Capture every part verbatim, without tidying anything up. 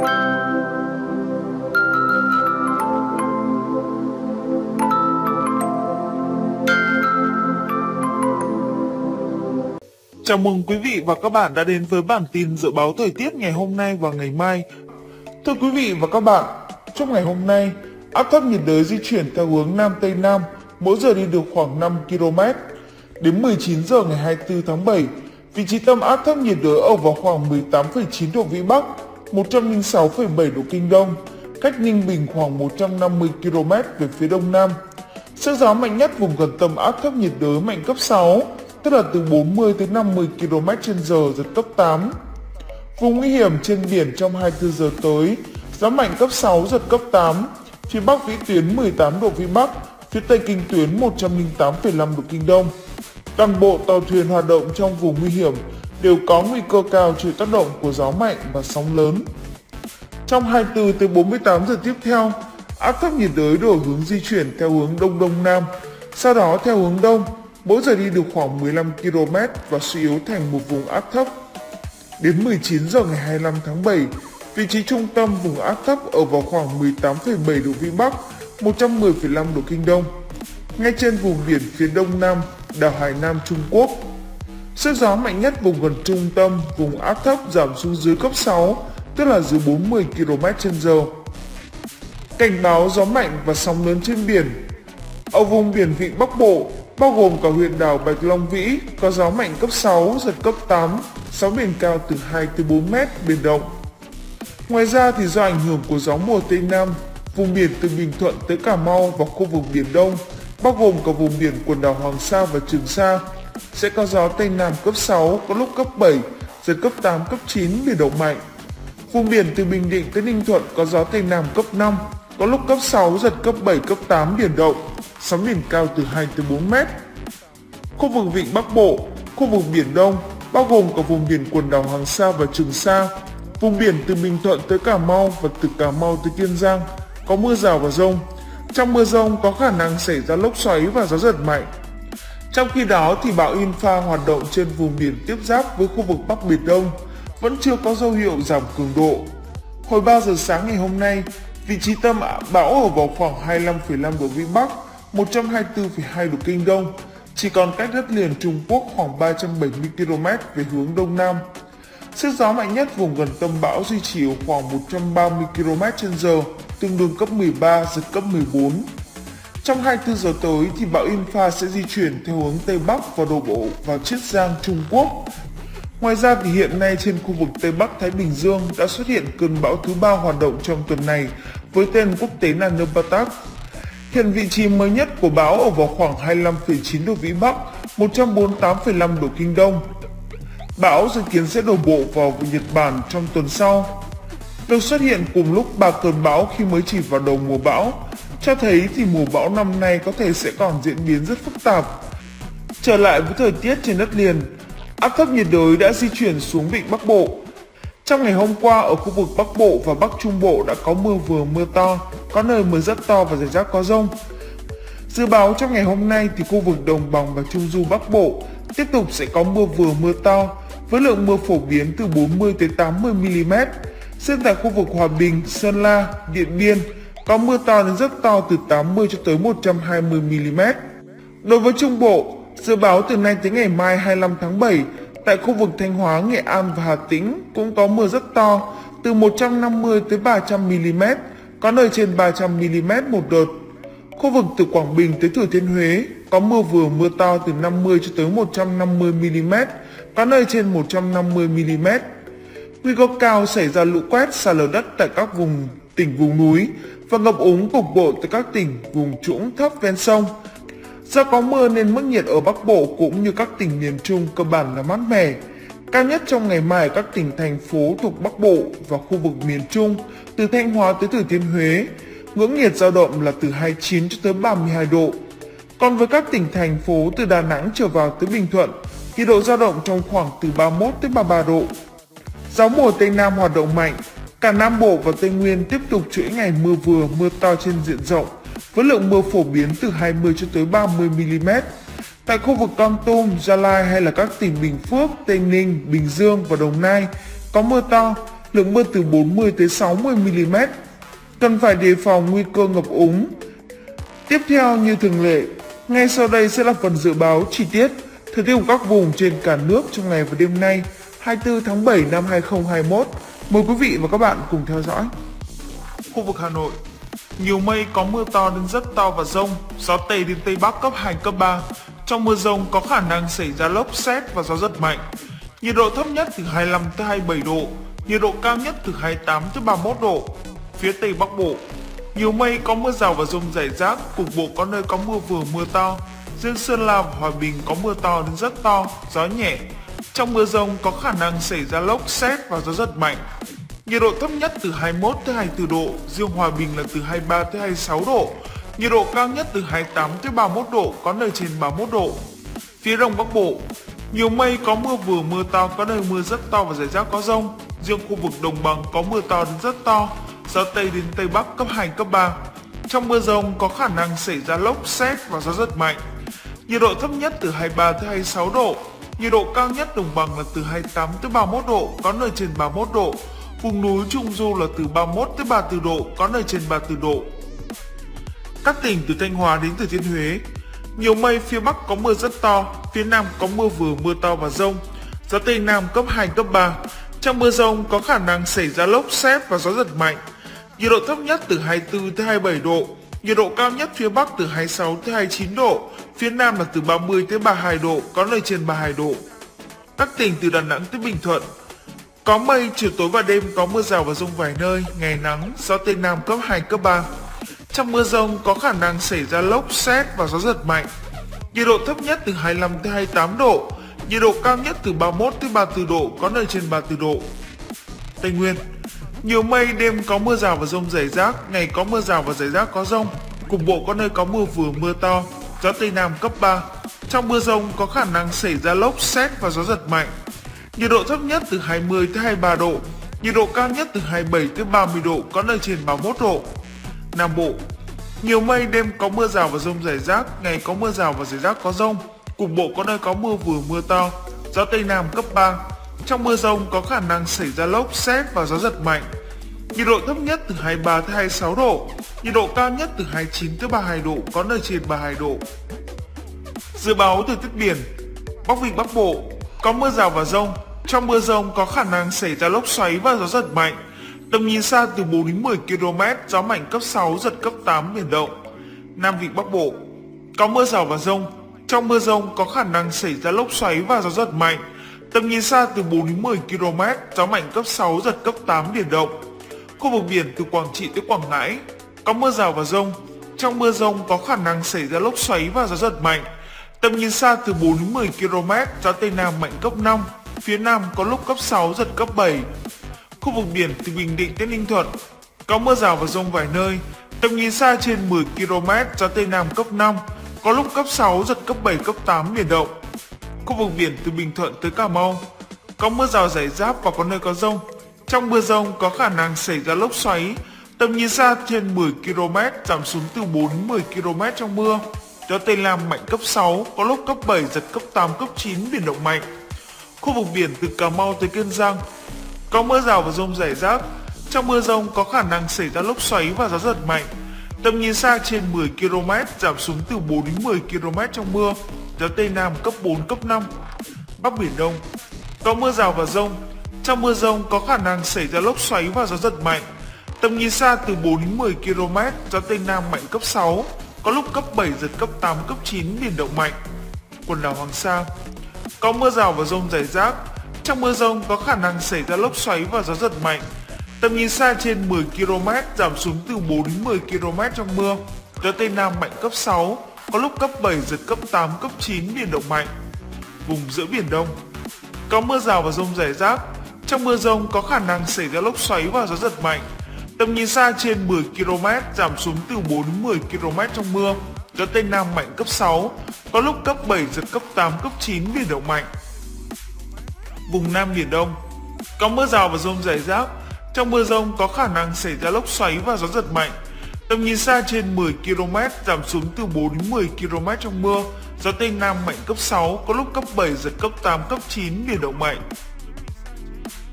Chào mừng quý vị và các bạn đã đến với bản tin dự báo thời tiết ngày hôm nay và ngày mai. Thưa quý vị và các bạn, trong ngày hôm nay, áp thấp nhiệt đới di chuyển theo hướng Nam Tây Nam, mỗi giờ đi được khoảng năm ki lô mét. Đến mười chín giờ ngày hai mươi tư tháng bảy, vị trí tâm áp thấp nhiệt đới ở vào khoảng mười tám phẩy chín độ Vĩ Bắc, một trăm lẻ sáu phẩy bảy độ Kinh Đông, cách Ninh Bình khoảng một trăm năm mươi ki lô mét về phía Đông Nam. Sức gió mạnh nhất vùng gần tâm áp thấp nhiệt đới mạnh cấp sáu, tức là từ bốn mươi đến năm mươi ki lô mét trên giờ, giật cấp tám. Vùng nguy hiểm trên biển trong hai mươi tư giờ tới, gió mạnh cấp sáu, giật cấp tám, phía Bắc vĩ tuyến mười tám độ Vĩ Bắc, phía Tây kinh tuyến một trăm lẻ tám phẩy năm độ Kinh Đông. Toàn bộ tàu thuyền hoạt động trong vùng nguy hiểm đều có nguy cơ cao chịu tác động của gió mạnh và sóng lớn. Trong hai mươi tư đến bốn mươi tám giờ tiếp theo, áp thấp nhiệt đới đổi hướng di chuyển theo hướng Đông Đông Nam, sau đó theo hướng Đông, mỗi giờ đi được khoảng mười lăm ki lô mét và suy yếu thành một vùng áp thấp. Đến mười chín giờ ngày hai mươi lăm tháng bảy, vị trí trung tâm vùng áp thấp ở vào khoảng mười tám phẩy bảy độ Vĩ Bắc, một trăm mười phẩy năm độ Kinh Đông, ngay trên vùng biển phía Đông Nam, đảo Hải Nam Trung Quốc. Sức gió mạnh nhất vùng gần trung tâm, vùng áp thấp giảm xuống dưới cấp sáu, tức là dưới bốn mươi ki lô mét trên giờ. Cảnh báo gió mạnh và sóng lớn trên biển. Ở vùng biển vịnh Bắc Bộ, bao gồm cả huyện đảo Bạch Long Vĩ, có gió mạnh cấp sáu, giật cấp tám, sóng biển cao từ hai đến bốn mét, biển động. Ngoài ra thì do ảnh hưởng của gió mùa Tây Nam, vùng biển từ Bình Thuận tới Cà Mau và khu vực Biển Đông, bao gồm cả vùng biển quần đảo Hoàng Sa và Trường Sa, sẽ có gió Tây Nam cấp sáu, có lúc cấp bảy, giật cấp tám, cấp chín, biển động mạnh. Vùng biển từ Bình Định tới Ninh Thuận có gió Tây Nam cấp năm, có lúc cấp sáu, giật cấp bảy, cấp tám, biển động, sóng biển cao từ hai đến bốn mét. Khu vực vịnh Bắc Bộ, khu vực Biển Đông, bao gồm cả vùng biển quần đảo Hoàng Sa và Trường Sa, vùng biển từ Bình Thuận tới Cà Mau và từ Cà Mau tới Kiên Giang, có mưa rào và dông. Trong mưa dông có khả năng xảy ra lốc xoáy và gió giật mạnh. Trong khi đó thì bão In-Fa hoạt động trên vùng biển tiếp giáp với khu vực Bắc Biển Đông vẫn chưa có dấu hiệu giảm cường độ. Hồi ba giờ sáng ngày hôm nay, vị trí tâm bão ở vào khoảng hai mươi lăm phẩy năm độ Vĩ Bắc, một trăm hai mươi tư phẩy hai độ Kinh Đông, chỉ còn cách đất liền Trung Quốc khoảng ba trăm bảy mươi ki lô mét về hướng Đông Nam. Sức gió mạnh nhất vùng gần tâm bão duy trì ở khoảng một trăm ba mươi ki lô mét trên giờ, tương đương cấp mười ba, giật cấp mười bốn. Trong hai mươi tư giờ tới thì bão In-Fa sẽ di chuyển theo hướng Tây Bắc và đổ bộ vào Chiết Giang, Trung Quốc. Ngoài ra thì hiện nay trên khu vực Tây Bắc Thái Bình Dương đã xuất hiện cơn bão thứ ba hoạt động trong tuần này với tên quốc tế là Nanopatak. Hiện vị trí mới nhất của bão ở vào khoảng hai mươi lăm phẩy chín độ Vĩ Bắc, một trăm bốn mươi tám phẩy năm độ Kinh Đông. Bão dự kiến sẽ đổ bộ vào Nhật Bản trong tuần sau. Việc xuất hiện cùng lúc ba cơn bão khi mới chỉ vào đầu mùa bão cho thấy thì mùa bão năm nay có thể sẽ còn diễn biến rất phức tạp. Trở lại với thời tiết trên đất liền, áp thấp nhiệt đới đã di chuyển xuống vịnh Bắc Bộ. Trong ngày hôm qua ở khu vực Bắc Bộ và Bắc Trung Bộ đã có mưa vừa mưa to, có nơi mưa rất to và rải rác có dông. Dự báo trong ngày hôm nay thì khu vực đồng bằng và trung du Bắc Bộ tiếp tục sẽ có mưa vừa mưa to với lượng mưa phổ biến từ bốn mươi đến tám mươi mi li mét. Riêng tại khu vực Hòa Bình, Sơn La, Điện Biên có mưa to đến rất to từ tám mươi cho tới một trăm hai mươi mi li mét. Đối với Trung Bộ, dự báo từ nay tới ngày mai hai mươi lăm tháng bảy, tại khu vực Thanh Hóa, Nghệ An và Hà Tĩnh cũng có mưa rất to từ một trăm năm mươi tới ba trăm mi li mét, có nơi trên ba trăm mi li mét một đợt. Khu vực từ Quảng Bình tới Thừa Thiên Huế có mưa vừa mưa to từ năm mươi cho tới một trăm năm mươi mi li mét, có nơi trên một trăm năm mươi mi li mét. Nguy cơ cao xảy ra lũ quét, sạt lở đất tại các vùng tỉnh vùng núi và ngập úng cục bộ tại các tỉnh vùng trũng thấp ven sông. Do có mưa nên mức nhiệt ở Bắc Bộ cũng như các tỉnh miền Trung cơ bản là mát mẻ. Cao nhất trong ngày mai ở các tỉnh thành phố thuộc Bắc Bộ và khu vực miền Trung từ Thanh Hóa tới Thừa Thiên Huế, ngưỡng nhiệt dao động là từ hai mươi chín cho tới ba mươi hai độ. Còn với các tỉnh thành phố từ Đà Nẵng trở vào tới Bình Thuận, nhiệt độ dao động trong khoảng từ ba mươi mốt tới ba mươi ba độ. Gió mùa Tây Nam hoạt động mạnh, cả Nam Bộ và Tây Nguyên tiếp tục chuỗi ngày mưa vừa mưa to trên diện rộng, với lượng mưa phổ biến từ hai mươi cho tới ba mươi mi li mét. Tại khu vực Kon Tum, Gia Lai hay là các tỉnh Bình Phước, Tây Ninh, Bình Dương và Đồng Nai có mưa to, lượng mưa từ bốn mươi tới sáu mươi mi li mét, cần phải đề phòng nguy cơ ngập úng. Tiếp theo như thường lệ, ngay sau đây sẽ là phần dự báo chi tiết thời tiết của các vùng trên cả nước trong ngày và đêm nay, hai mươi tư tháng bảy năm hai nghìn không trăm hai mươi mốt. Mời quý vị và các bạn cùng theo dõi. Khu vực Hà Nội, nhiều mây, có mưa to đến rất to và dông, gió Tây đến Tây Bắc cấp hai, cấp ba. Trong mưa dông có khả năng xảy ra lốc sét và gió rất mạnh. Nhiệt độ thấp nhất từ hai mươi lăm tới hai mươi bảy độ, nhiệt độ cao nhất từ hai mươi tám tới ba mươi mốt độ. Phía Tây Bắc Bộ, nhiều mây, có mưa rào và dông rải rác, cục bộ có nơi có mưa vừa mưa to. Riêng Sơn La và Hòa Bình có mưa to đến rất to, gió nhẹ. Trong mưa dông có khả năng xảy ra lốc sét và gió rất mạnh. Nhiệt độ thấp nhất từ hai mươi mốt tới hai mươi tư độ, riêng Hòa Bình là từ hai mươi ba tới hai mươi sáu độ. Nhiệt độ cao nhất từ hai mươi tám tới ba mươi mốt độ, có nơi trên ba mươi mốt độ. Phía Đông Bắc Bộ, nhiều mây, có mưa vừa mưa to, có nơi mưa rất to và rải rác có dông. Riêng khu vực đồng bằng có mưa to đến rất to, gió Tây đến Tây Bắc cấp hai, cấp ba. Trong mưa dông có khả năng xảy ra lốc sét và gió rất mạnh. Nhiệt độ thấp nhất từ hai mươi ba tới hai mươi sáu độ, nhiệt độ cao nhất đồng bằng là từ hai mươi tám tới ba mươi mốt độ, có nơi trên ba mươi mốt độ. Vùng núi Trung Du là từ ba mươi mốt tới ba mươi tư độ, có nơi trên ba mươi tư độ. Các tỉnh từ Thanh Hóa đến Thừa Thiên Huế, nhiều mây, phía Bắc có mưa rất to, phía Nam có mưa vừa mưa to và dông, gió Tây Nam cấp hai, cấp ba. Trong mưa dông có khả năng xảy ra lốc sét và gió giật mạnh. Nhiệt độ thấp nhất từ hai mươi tư tới hai mươi bảy độ, nhiệt độ cao nhất phía Bắc từ hai mươi sáu tới hai mươi chín độ, phía Nam là từ ba mươi tới ba mươi hai độ, có nơi trên ba mươi hai độ. Các tỉnh từ Đà Nẵng tới Bình Thuận, có mây, chiều tối và đêm có mưa rào và dông vài nơi, ngày nắng, gió Tây Nam cấp hai, cấp ba. Trong mưa dông có khả năng xảy ra lốc sét và gió giật mạnh. Nhiệt độ thấp nhất từ hai mươi lăm tới hai mươi tám độ, nhiệt độ cao nhất từ ba mươi mốt tới ba mươi tư độ, có nơi trên ba mươi tư độ. Tây Nguyên, nhiều mây, đêm có mưa rào và dông rải rác, ngày có mưa rào và rải rác có dông, cục bộ có nơi có mưa vừa mưa to, gió Tây Nam cấp ba. Trong mưa dông có khả năng xảy ra lốc sét và gió giật mạnh. Nhiệt độ thấp nhất từ hai mươi tới hai mươi ba độ, nhiệt độ cao nhất từ hai mươi bảy tới ba mươi độ, có nơi trên ba mươi mốt độ. Nam Bộ, nhiều mây, đêm có mưa rào và dông rải rác, ngày có mưa rào và rải rác có dông, cục bộ có nơi có mưa vừa mưa to, gió Tây Nam cấp ba. Trong mưa dông có khả năng xảy ra lốc sét và gió giật mạnh. Nhiệt độ thấp nhất từ hai mươi ba tới hai mươi sáu độ, nhiệt độ cao nhất từ hai mươi chín tới ba mươi hai độ, có nơi trên ba mươi hai độ. Dự báo thời tiết biển, Bắc Vịnh Bắc Bộ có mưa rào và dông, trong mưa dông có khả năng xảy ra lốc xoáy và gió giật mạnh. Tầm nhìn xa từ bốn đến mười ki lô mét, gió mạnh cấp sáu, giật cấp tám, biển động. Nam Vịnh Bắc Bộ có mưa rào và dông, trong mưa dông có khả năng xảy ra lốc xoáy và gió giật mạnh. Tầm nhìn xa từ bốn đến mười ki lô mét, gió mạnh cấp sáu, giật cấp tám, biển động. Khu vực biển từ Quảng Trị tới Quảng Ngãi có mưa rào và dông, trong mưa dông có khả năng xảy ra lốc xoáy và gió giật mạnh. Tầm nhìn xa từ bốn đến mười ki lô mét, gió Tây Nam mạnh cấp năm, phía Nam có lúc cấp sáu, giật cấp bảy. Khu vực biển từ Bình Định tới Ninh Thuận có mưa rào và dông vài nơi, tầm nhìn xa trên mười ki lô mét, gió Tây Nam cấp năm, có lúc cấp sáu, giật cấp bảy, cấp tám, biển động. Khu vực biển từ Bình Thuận tới Cà Mau có mưa rào rải rác và có nơi có dông. Trong mưa dông có khả năng xảy ra lốc xoáy, tầm nhìn xa trên mười ki lô mét, giảm xuống từ bốn đến mười ki lô mét trong mưa. Gió Tây Nam mạnh cấp sáu, có lúc cấp bảy, giật cấp tám, cấp chín, biển động mạnh. Khu vực biển từ Cà Mau tới Kiên Giang có mưa rào và dông rải rác. Trong mưa dông có khả năng xảy ra lốc xoáy và gió giật mạnh. Tầm nhìn xa trên mười ki lô mét, giảm xuống từ bốn đến mười ki lô mét trong mưa. Gió Tây Nam cấp bốn, cấp năm. Bắc Biển Đông có mưa rào và dông. Trong mưa dông có khả năng xảy ra lốc xoáy và gió giật mạnh. Tầm nhìn xa từ bốn đến mười ki lô mét, gió Tây Nam mạnh cấp sáu, có lúc cấp bảy, giật cấp tám, cấp chín, biển động mạnh. Quần đảo Hoàng Sa có mưa rào và dông rải rác. Trong mưa dông có khả năng xảy ra lốc xoáy và gió giật mạnh. Tầm nhìn xa trên mười ki lô mét, giảm xuống từ bốn đến mười ki lô mét trong mưa. Gió Tây Nam mạnh cấp sáu, có lúc cấp bảy, giật cấp tám, cấp chín, biển động mạnh. Vùng giữa Biển Đông có mưa rào và dông rải rác. Trong mưa dông có khả năng xảy ra lốc xoáy và gió giật mạnh. Tầm nhìn xa trên mười ki lô mét, giảm xuống từ bốn đến mười ki lô mét trong mưa. Gió Tây Nam mạnh cấp sáu, có lúc cấp bảy, giật cấp tám, cấp chín, biển động mạnh. Vùng Nam Biển Đông có mưa rào và dông rải rác. Trong mưa dông có khả năng xảy ra lốc xoáy và gió giật mạnh. Tầm nhìn xa trên mười ki lô mét, giảm xuống từ bốn đến mười ki lô mét trong mưa. Gió Tây Nam mạnh cấp sáu, có lúc cấp bảy, giật cấp tám, cấp chín, biển động mạnh.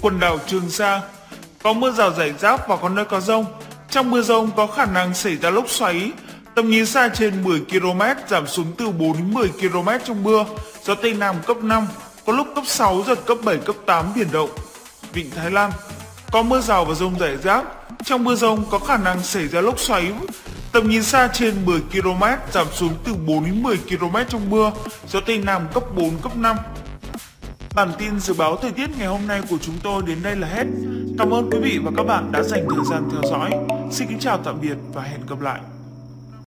Quần đảo Trường Sa có mưa rào rải rác và có nơi có dông. Trong mưa dông có khả năng xảy ra lốc xoáy, tầm nhìn xa trên mười ki lô mét giảm xuống từ bốn đến mười ki lô mét trong mưa, gió Tây Nam cấp năm, có lúc cấp sáu, giật cấp bảy, cấp tám biển động. Vịnh Thái Lan có mưa rào và dông rải rác, trong mưa dông có khả năng xảy ra lốc xoáy, tầm nhìn xa trên mười ki lô mét giảm xuống từ bốn đến mười ki lô mét trong mưa, gió Tây Nam cấp bốn, cấp năm. Bản tin dự báo thời tiết ngày hôm nay của chúng tôi đến đây là hết. Cảm ơn quý vị và các bạn đã dành thời gian theo dõi. Xin kính chào tạm biệt và hẹn gặp lại.